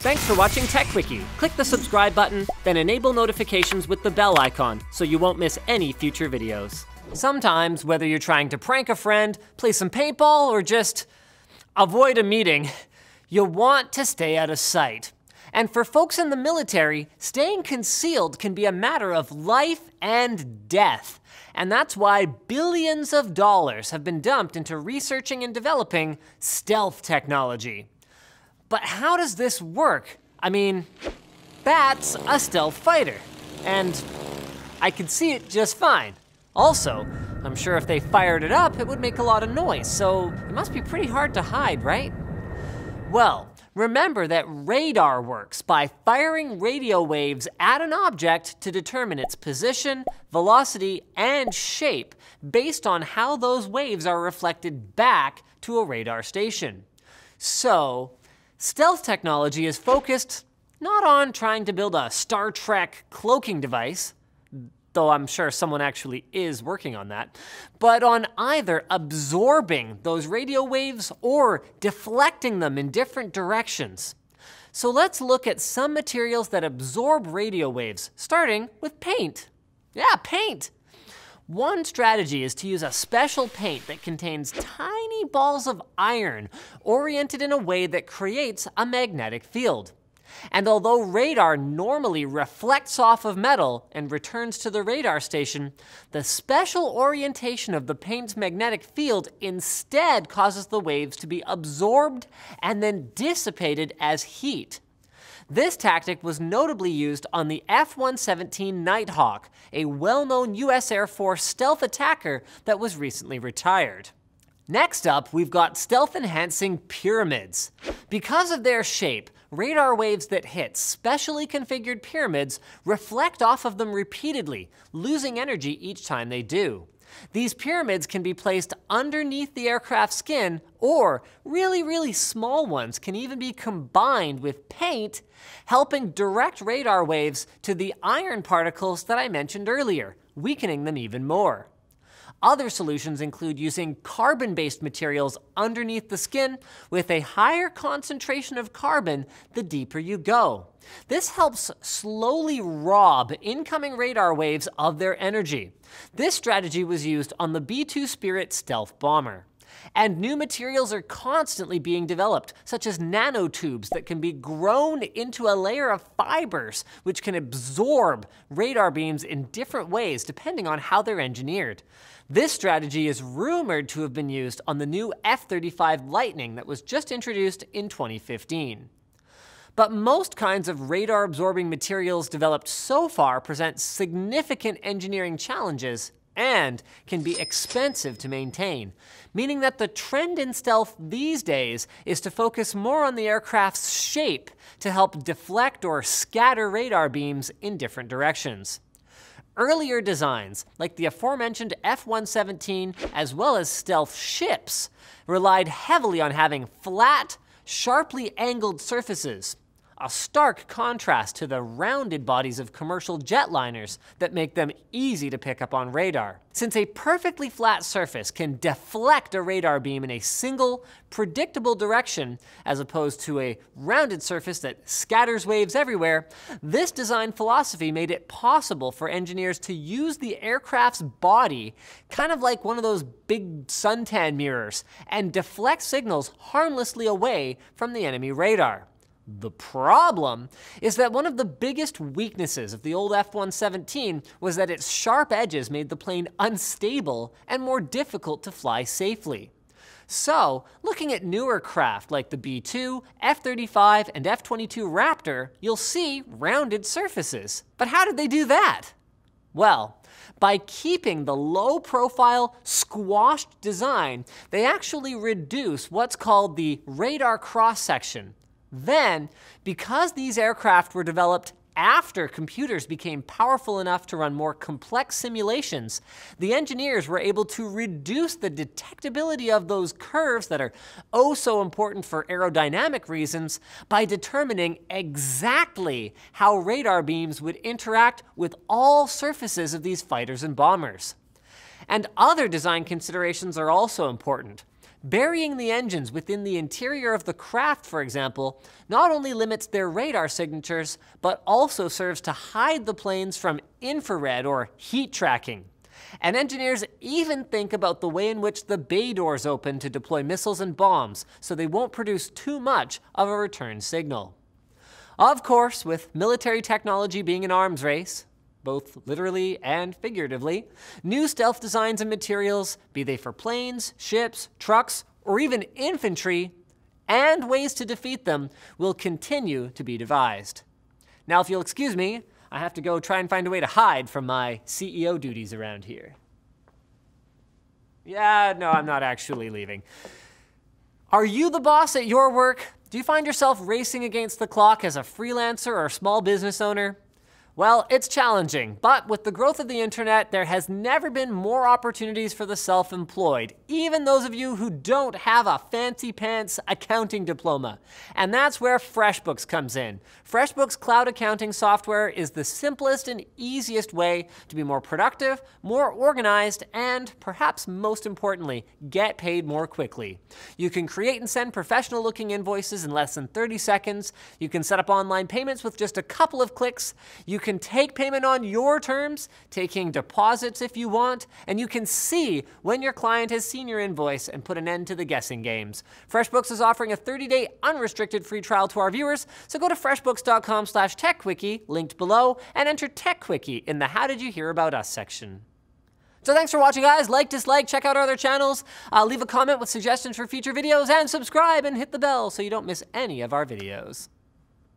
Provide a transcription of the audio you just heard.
Thanks for watching TechWiki. Click the subscribe button, then enable notifications with the bell icon so you won't miss any future videos. Sometimes, whether you're trying to prank a friend, play some paintball, or just avoid a meeting, you'll want to stay out of sight. And for folks in the military, staying concealed can be a matter of life and death. And that's why billions of dollars have been dumped into researching and developing stealth technology. But how does this work? I mean, that's a stealth fighter, and I could see it just fine. Also, I'm sure if they fired it up, it would make a lot of noise, so it must be pretty hard to hide, right? Well, remember that radar works by firing radio waves at an object to determine its position, velocity, and shape based on how those waves are reflected back to a radar station. So, stealth technology is focused not on trying to build a Star Trek cloaking device, though I'm sure someone actually is working on that, but on either absorbing those radio waves or deflecting them in different directions. So let's look at some materials that absorb radio waves, starting with paint. Yeah, paint. One strategy is to use a special paint that contains tiny balls of iron oriented in a way that creates a magnetic field. And although radar normally reflects off of metal and returns to the radar station, the special orientation of the paint's magnetic field instead causes the waves to be absorbed and then dissipated as heat. This tactic was notably used on the F-117 Nighthawk, a well-known US Air Force stealth attacker that was recently retired. Next up, we've got stealth-enhancing pyramids. Because of their shape, radar waves that hit specially configured pyramids reflect off of them repeatedly, losing energy each time they do. These pyramids can be placed underneath the aircraft skin, or really, really small ones can even be combined with paint, helping direct radar waves to the iron particles that I mentioned earlier, weakening them even more. Other solutions include using carbon-based materials underneath the skin with a higher concentration of carbon the deeper you go. This helps slowly rob incoming radar waves of their energy. This strategy was used on the B-2 Spirit stealth bomber. And new materials are constantly being developed, such as nanotubes that can be grown into a layer of fibers, which can absorb radar beams in different ways depending on how they're engineered. This strategy is rumored to have been used on the new F-35 Lightning that was just introduced in 2015. But most kinds of radar-absorbing materials developed so far present significant engineering challenges and can be expensive to maintain, meaning that the trend in stealth these days is to focus more on the aircraft's shape to help deflect or scatter radar beams in different directions. Earlier designs, like the aforementioned F-117 as well as stealth ships, relied heavily on having flat, sharply angled surfaces, a stark contrast to the rounded bodies of commercial jetliners that make them easy to pick up on radar. Since a perfectly flat surface can deflect a radar beam in a single, predictable direction, as opposed to a rounded surface that scatters waves everywhere, this design philosophy made it possible for engineers to use the aircraft's body kind of like one of those big suntan mirrors and deflect signals harmlessly away from the enemy radar. The problem is that one of the biggest weaknesses of the old F-117 was that its sharp edges made the plane unstable and more difficult to fly safely. So, looking at newer craft like the B-2, F-35, and F-22 Raptor, you'll see rounded surfaces. But how did they do that? Well, by keeping the low-profile, squashed design, they actually reduce what's called the radar cross-section. Then, because these aircraft were developed after computers became powerful enough to run more complex simulations, the engineers were able to reduce the detectability of those curves that are oh so important for aerodynamic reasons by determining exactly how radar beams would interact with all surfaces of these fighters and bombers. And other design considerations are also important. Burying the engines within the interior of the craft, for example, not only limits their radar signatures, but also serves to hide the planes from infrared or heat tracking. And engineers even think about the way in which the bay doors open to deploy missiles and bombs, so they won't produce too much of a return signal. Of course, with military technology being an arms race, both literally and figuratively, new stealth designs and materials, be they for planes, ships, trucks, or even infantry, and ways to defeat them, will continue to be devised. Now, if you'll excuse me, I have to go try and find a way to hide from my CEO duties around here. Yeah, no, I'm not actually leaving. Are you the boss at your work? Do you find yourself racing against the clock as a freelancer or small business owner? Well, it's challenging, but with the growth of the internet, there has never been more opportunities for the self-employed, even those of you who don't have a fancy pants accounting diploma. And that's where FreshBooks comes in. FreshBooks cloud accounting software is the simplest and easiest way to be more productive, more organized, and perhaps most importantly, get paid more quickly. You can create and send professional-looking invoices in less than 30 seconds. You can set up online payments with just a couple of clicks. You can take payment on your terms, taking deposits if you want, and you can see when your client has seen your invoice and put an end to the guessing games. FreshBooks is offering a 30-day unrestricted free trial to our viewers, so go to freshbooks.com/techquickie, linked below, and enter TechWiki in the How Did You Hear About Us section. So thanks for watching, guys. Like, dislike, check out our other channels, leave a comment with suggestions for future videos, and subscribe and hit the bell so you don't miss any of our videos.